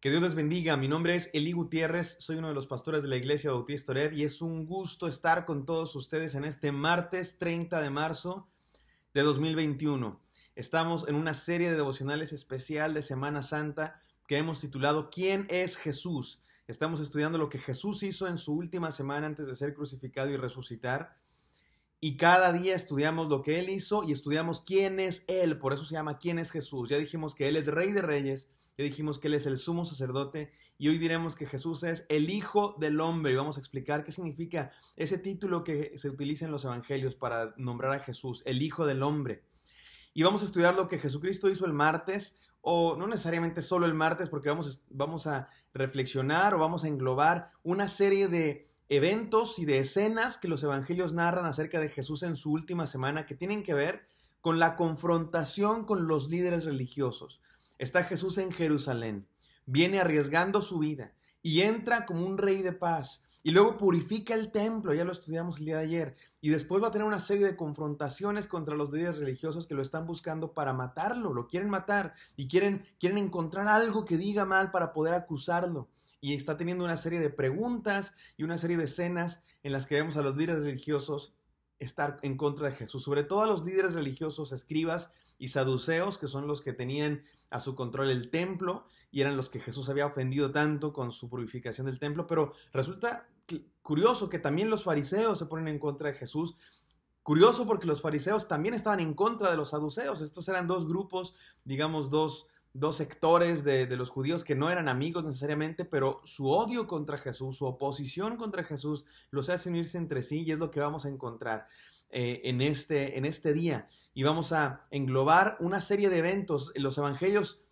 Que Dios les bendiga. Mi nombre es Eli Gutiérrez, soy uno de los pastores de la iglesia Bautista Horeb y es un gusto estar con todos ustedes en este martes 30 de marzo de 2021. Estamos en una serie de devocionales especial de Semana Santa que hemos titulado ¿Quién es Jesús? Estamos estudiando lo que Jesús hizo en su última semana antes de ser crucificado y resucitar. Y cada día estudiamos lo que Él hizo y estudiamos quién es Él. Por eso se llama ¿Quién es Jesús? Ya dijimos que Él es Rey de Reyes. Ya dijimos que Él es el sumo sacerdote y hoy diremos que Jesús es el Hijo del Hombre. Y vamos a explicar qué significa ese título que se utiliza en los evangelios para nombrar a Jesús, el Hijo del Hombre. Y vamos a estudiar lo que Jesucristo hizo el martes, o no necesariamente solo el martes, porque vamos a reflexionar o vamos a englobar una serie de eventos y de escenas que los evangelios narran acerca de Jesús en su última semana que tienen que ver con la confrontación con los líderes religiosos. Está Jesús en Jerusalén, viene arriesgando su vida y entra como un rey de paz y luego purifica el templo, ya lo estudiamos el día de ayer, y después va a tener una serie de confrontaciones contra los líderes religiosos que lo están buscando para matarlo, lo quieren matar y quieren encontrar algo que diga mal para poder acusarlo. Y está teniendo una serie de preguntas y una serie de escenas en las que vemos a los líderes religiosos estar en contra de Jesús, sobre todo a los líderes religiosos, escribas y saduceos, que son los que tenían a su control el templo y eran los que Jesús había ofendido tanto con su purificación del templo. Pero resulta curioso que también los fariseos se ponen en contra de Jesús. Curioso porque los fariseos también estaban en contra de los saduceos. Estos eran dos grupos, digamos dos sectores de los judíos que no eran amigos necesariamente, pero su odio contra Jesús, su oposición contra Jesús, los hace unirse entre sí y es lo que vamos a encontrar en este día. Y vamos a englobar una serie de eventos. Los evangelios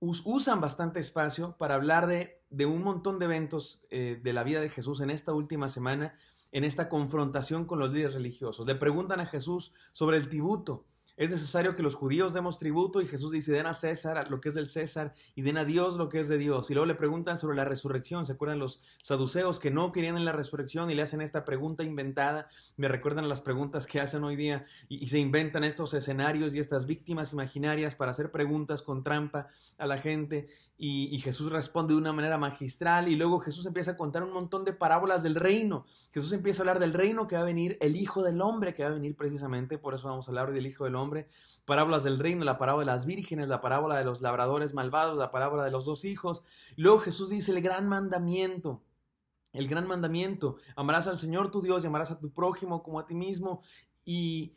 usan bastante espacio para hablar de un montón de eventos de la vida de Jesús en esta última semana, en esta confrontación con los líderes religiosos. Le preguntan a Jesús sobre el tributo. Es necesario que los judíos demos tributo y Jesús dice, den a César lo que es del César y den a Dios lo que es de Dios. Y luego le preguntan sobre la resurrección. ¿Se acuerdan los saduceos que no querían en la resurrección y le hacen esta pregunta inventada? Me recuerdan las preguntas que hacen hoy día y se inventan estos escenarios y estas víctimas imaginarias para hacer preguntas con trampa a la gente. Y Jesús responde de una manera magistral y luego Jesús empieza a contar un montón de parábolas del reino. Jesús empieza a hablar del reino que va a venir, el Hijo del Hombre que va a venir precisamente, por eso vamos a hablar del Hijo del Hombre. Parábolas del reino, la parábola de las vírgenes, la parábola de los labradores malvados, la parábola de los dos hijos. Luego Jesús dice el gran mandamiento, amarás al Señor tu Dios y amarás a tu prójimo como a ti mismo y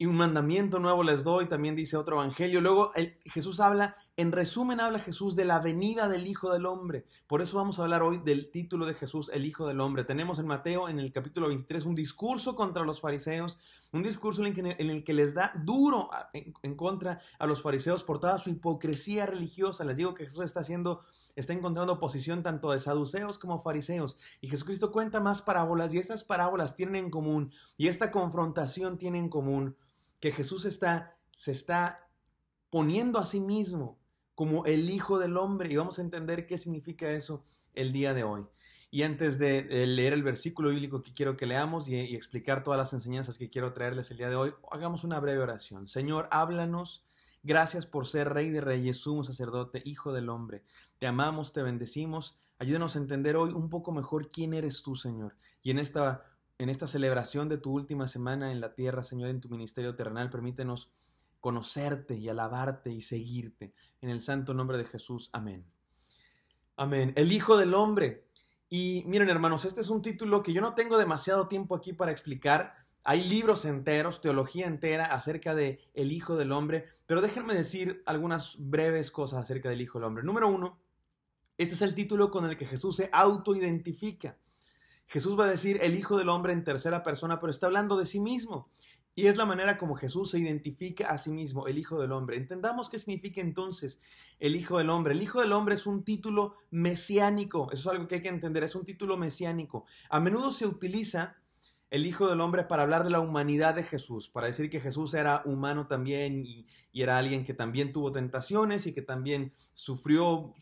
un mandamiento nuevo les doy, también dice otro evangelio. Luego Jesús habla, en resumen habla Jesús de la venida del Hijo del Hombre. Por eso vamos a hablar hoy del título de Jesús, el Hijo del Hombre. Tenemos en Mateo, en el capítulo 23, un discurso contra los fariseos, un discurso en el que les da duro en contra a los fariseos por toda su hipocresía religiosa. Les digo que Jesús está encontrando oposición tanto de saduceos como fariseos. Y Jesucristo cuenta más parábolas y estas parábolas tienen en común, y esta confrontación tiene en común que Jesús se está poniendo a sí mismo como el Hijo del Hombre. Y vamos a entender qué significa eso el día de hoy. Y antes de leer el versículo bíblico que quiero que leamos y explicar todas las enseñanzas que quiero traerles el día de hoy, hagamos una breve oración. Señor, háblanos. Gracias por ser Rey de Reyes, sumo sacerdote, Hijo del Hombre. Te amamos, te bendecimos. Ayúdanos a entender hoy un poco mejor quién eres tú, Señor. Y en esta celebración de tu última semana en la tierra, Señor, en tu ministerio terrenal, permítenos conocerte y alabarte y seguirte. En el santo nombre de Jesús. Amén. Amén. El Hijo del Hombre. Y miren, hermanos, este es un título que yo no tengo demasiado tiempo aquí para explicar. Hay libros enteros, teología entera acerca de el Hijo del Hombre, pero déjenme decir algunas breves cosas acerca del Hijo del Hombre. Número uno, este es el título con el que Jesús se autoidentifica. Jesús va a decir el Hijo del Hombre en tercera persona, pero está hablando de sí mismo. Y es la manera como Jesús se identifica a sí mismo, el Hijo del Hombre. Entendamos qué significa entonces el Hijo del Hombre. El Hijo del Hombre es un título mesiánico. Eso es algo que hay que entender, es un título mesiánico. A menudo se utiliza el Hijo del Hombre para hablar de la humanidad de Jesús, para decir que Jesús era humano también y era alguien que también tuvo tentaciones y que también sufrió,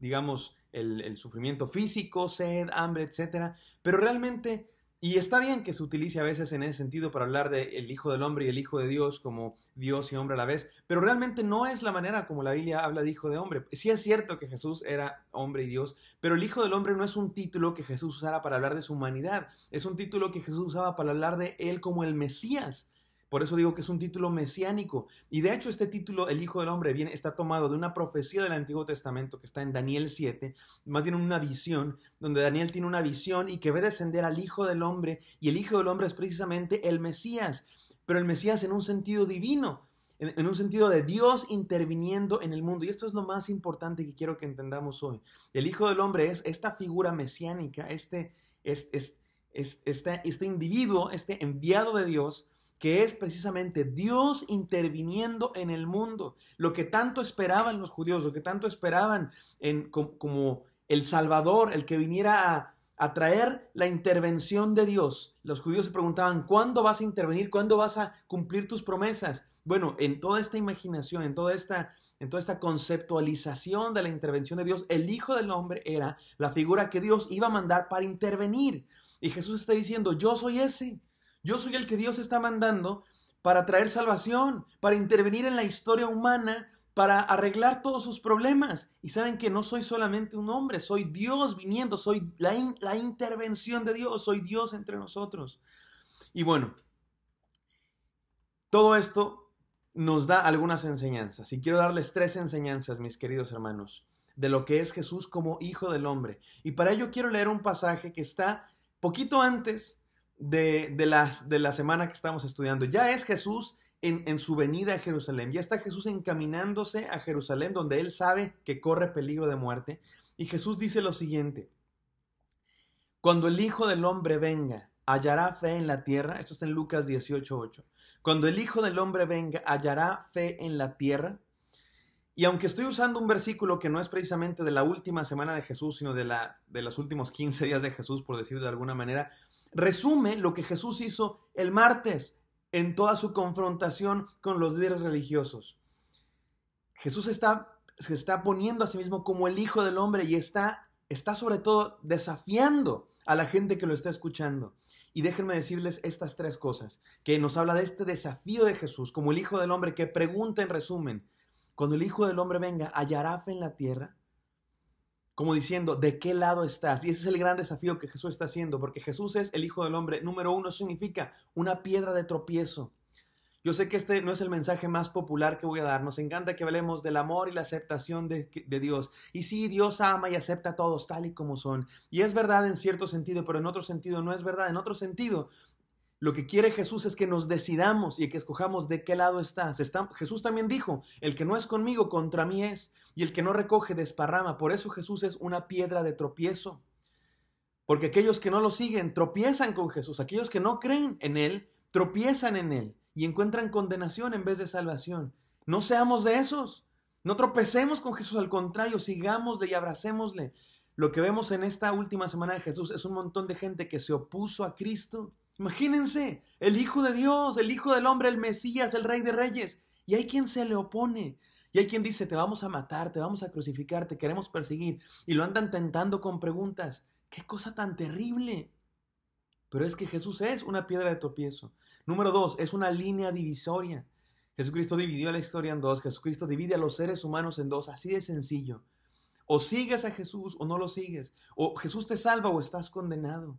digamos, el sufrimiento físico, sed, hambre, etc. Pero realmente Y está bien que se utilice a veces en ese sentido para hablar del Hijo del Hombre y el Hijo de Dios como Dios y hombre a la vez, pero realmente no es la manera como la Biblia habla de Hijo de Hombre. Sí es cierto que Jesús era hombre y Dios, pero el Hijo del Hombre no es un título que Jesús usara para hablar de su humanidad, es un título que Jesús usaba para hablar de Él como el Mesías. Por eso digo que es un título mesiánico. Y de hecho este título, el Hijo del Hombre, está tomado de una profecía del Antiguo Testamento que está en Daniel 7, más bien una visión, donde Daniel tiene una visión y que ve descender al Hijo del Hombre, y el Hijo del Hombre es precisamente el Mesías, pero el Mesías en un sentido divino, en un sentido de Dios interviniendo en el mundo. Y esto es lo más importante que quiero que entendamos hoy. El Hijo del Hombre es esta figura mesiánica, este individuo, este enviado de Dios, que es precisamente Dios interviniendo en el mundo. Lo que tanto esperaban los judíos, lo que tanto esperaban como el Salvador, el que viniera a traer la intervención de Dios. Los judíos se preguntaban, ¿cuándo vas a intervenir? ¿Cuándo vas a cumplir tus promesas? Bueno, en toda esta imaginación, en toda esta conceptualización de la intervención de Dios, el Hijo del Hombre era la figura que Dios iba a mandar para intervenir. Y Jesús está diciendo, yo soy ese. Yo soy el que Dios está mandando para traer salvación, para intervenir en la historia humana, para arreglar todos sus problemas. Y saben que no soy solamente un hombre, soy Dios viniendo, soy la intervención de Dios, soy Dios entre nosotros. Y bueno, todo esto nos da algunas enseñanzas. Y quiero darles 3 enseñanzas, mis queridos hermanos, de lo que es Jesús como Hijo del Hombre. Y para ello quiero leer un pasaje que está poquito antes de la semana que estamos estudiando. Ya es Jesús en su venida a Jerusalén. Ya está Jesús encaminándose a Jerusalén, donde Él sabe que corre peligro de muerte. Y Jesús dice lo siguiente: cuando el Hijo del Hombre venga, hallará fe en la tierra. Esto está en Lucas 18:8. Cuando el Hijo del Hombre venga, hallará fe en la tierra. Y aunque estoy usando un versículo que no es precisamente de la última semana de Jesús, sino de los últimos 15 días de Jesús, por decirlo de alguna manera, resume lo que Jesús hizo el martes en toda su confrontación con los líderes religiosos. Jesús se está poniendo a sí mismo como el Hijo del Hombre y está sobre todo desafiando a la gente que lo está escuchando. Y déjenme decirles estas 3 cosas, que nos habla de este desafío de Jesús como el Hijo del Hombre, que pregunta en resumen: cuando el Hijo del Hombre venga, ¿hallará fe en la tierra? Como diciendo, ¿de qué lado estás? Y ese es el gran desafío que Jesús está haciendo, porque Jesús es el Hijo del Hombre. Número 1, significa una piedra de tropiezo. Yo sé que este no es el mensaje más popular que voy a dar. Nos encanta que hablemos del amor y la aceptación de Dios. Y sí, Dios ama y acepta a todos tal y como son. Y es verdad en cierto sentido, pero en otro sentido no es verdad. En otro sentido, lo que quiere Jesús es que nos decidamos y que escojamos de qué lado estás. Jesús también dijo, el que no es conmigo, contra mí es, y el que no recoge, desparrama. Por eso Jesús es una piedra de tropiezo. Porque aquellos que no lo siguen tropiezan con Jesús. Aquellos que no creen en Él, tropiezan en Él y encuentran condenación en vez de salvación. No seamos de esos. No tropecemos con Jesús. Al contrario, sigámosle y abracémosle. Lo que vemos en esta última semana de Jesús es un montón de gente que se opuso a Cristo. Imagínense, el Hijo de Dios, el Hijo del Hombre, el Mesías, el Rey de Reyes. Y hay quien se le opone. Y hay quien dice, te vamos a matar, te vamos a crucificar, te queremos perseguir. Y lo andan tentando con preguntas. ¡Qué cosa tan terrible! Pero es que Jesús es una piedra de tropiezo. Número 2, es una línea divisoria. Jesucristo dividió la historia en 2. Jesucristo divide a los seres humanos en 2. Así de sencillo. O sigues a Jesús o no lo sigues. O Jesús te salva o estás condenado.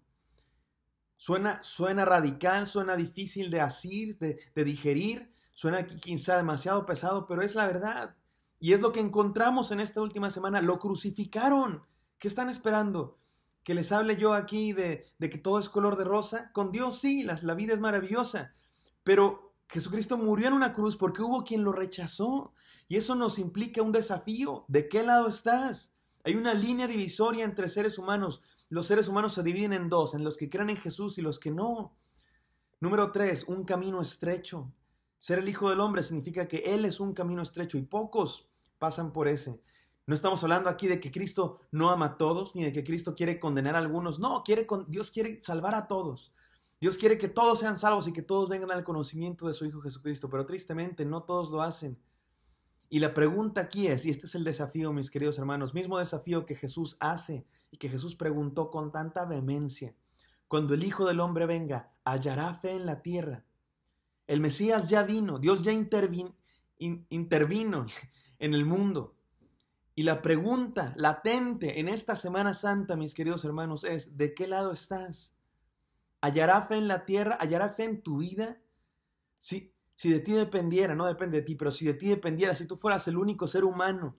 Suena radical, suena difícil de asir, de digerir, suena quizá demasiado pesado, pero es la verdad. Y es lo que encontramos en esta última semana. Lo crucificaron. ¿Qué están esperando? ¿Que les hable yo aquí de que todo es color de rosa? Con Dios sí, la vida es maravillosa. Pero Jesucristo murió en una cruz porque hubo quien lo rechazó. Y eso nos implica un desafío. ¿De qué lado estás? Hay una línea divisoria entre seres humanos. Los seres humanos se dividen en 2, en los que creen en Jesús y los que no. Número 3, un camino estrecho. Ser el Hijo del Hombre significa que Él es un camino estrecho y pocos pasan por ese. No estamos hablando aquí de que Cristo no ama a todos, ni de que Cristo quiere condenar a algunos. No, Dios quiere salvar a todos. Dios quiere que todos sean salvos y que todos vengan al conocimiento de su Hijo Jesucristo. Pero tristemente no todos lo hacen. Y la pregunta aquí es, y este es el desafío, mis queridos hermanos, mismo desafío que Jesús hace y que Jesús preguntó con tanta vehemencia. Cuando el Hijo del Hombre venga, hallará fe en la tierra. El Mesías ya vino, Dios ya intervino en el mundo. Y la pregunta latente en esta Semana Santa, mis queridos hermanos, es: ¿de qué lado estás? ¿Hallará fe en la tierra? ¿Hallará fe en tu vida? Si de ti dependiera, no depende de ti, pero si de ti dependiera, si tú fueras el único ser humano,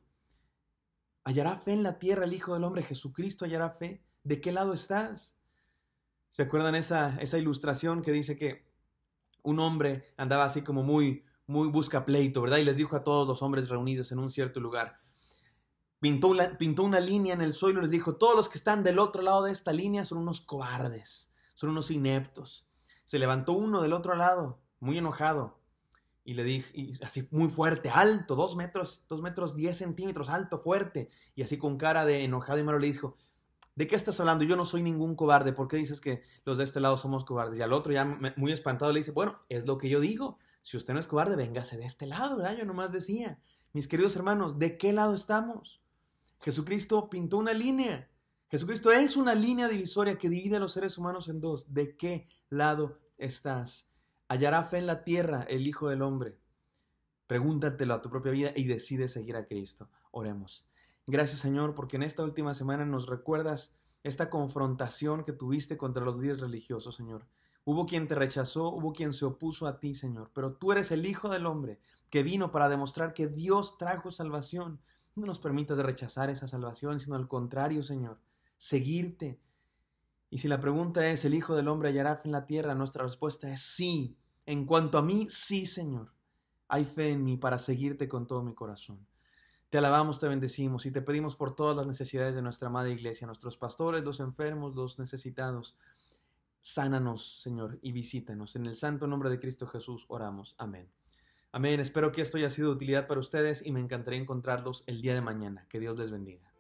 ¿hallará fe en la tierra el Hijo del Hombre, Jesucristo? ¿Hallará fe? ¿De qué lado estás? ¿Se acuerdan esa ilustración que dice que un hombre andaba así como muy busca pleito, ¿verdad? Y les dijo a todos los hombres reunidos en un cierto lugar. Pintó una línea en el suelo y les dijo: todos los que están del otro lado de esta línea son unos cobardes, son unos ineptos. Se levantó uno del otro lado, muy enojado, y le dijo, y así muy fuerte, alto, 2 metros 10 centímetros, alto, fuerte, y así con cara de enojado y malo le dijo: ¿de qué estás hablando? Yo no soy ningún cobarde, ¿por qué dices que los de este lado somos cobardes? Y al otro ya muy espantado le dice: bueno, es lo que yo digo, si usted no es cobarde, véngase de este lado, ¿verdad? Yo nomás decía. Mis queridos hermanos, ¿de qué lado estamos? Jesucristo pintó una línea. Jesucristo es una línea divisoria que divide a los seres humanos en dos. ¿De qué lado estás? Hallará fe en la tierra el Hijo del Hombre. Pregúntatelo a tu propia vida y decide seguir a Cristo. Oremos. Gracias, Señor, porque en esta última semana nos recuerdas esta confrontación que tuviste contra los líderes religiosos, Señor. Hubo quien te rechazó, hubo quien se opuso a ti, Señor, pero tú eres el Hijo del Hombre que vino para demostrar que Dios trajo salvación. No nos permitas rechazar esa salvación, sino al contrario, Señor, seguirte. Y si la pregunta es: ¿el Hijo del Hombre hallará fe en la tierra?, nuestra respuesta es sí. En cuanto a mí, sí, Señor. Hay fe en mí para seguirte con todo mi corazón. Te alabamos, te bendecimos y te pedimos por todas las necesidades de nuestra amada iglesia, nuestros pastores, los enfermos, los necesitados. Sánanos, Señor, y visítanos. En el santo nombre de Cristo Jesús oramos. Amén. Amén. Espero que esto haya sido de utilidad para ustedes y me encantaría encontrarlos el día de mañana. Que Dios les bendiga.